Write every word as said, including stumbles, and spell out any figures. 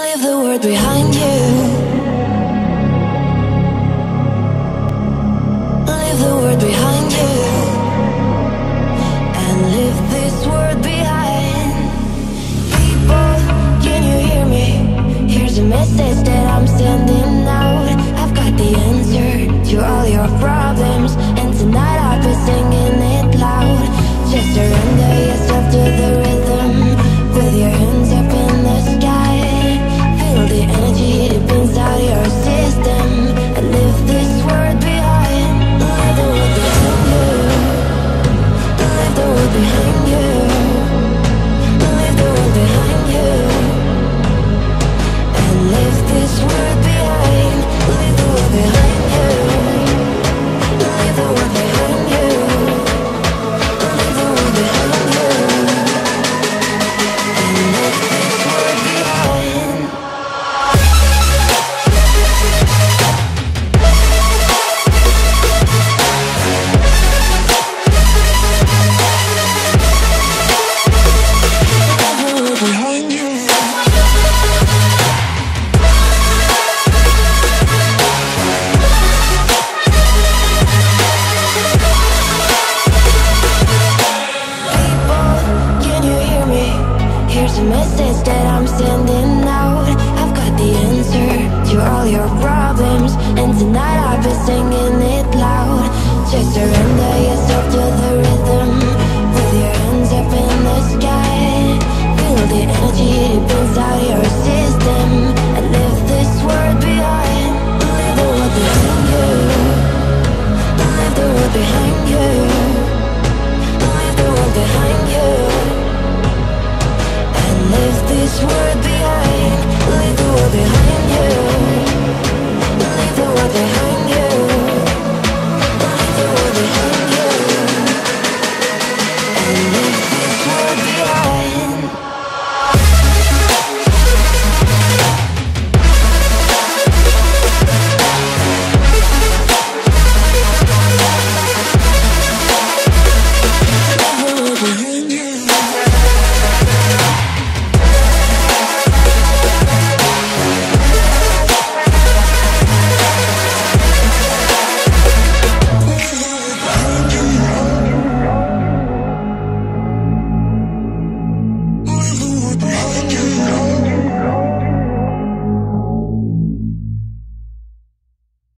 leave the world behind you.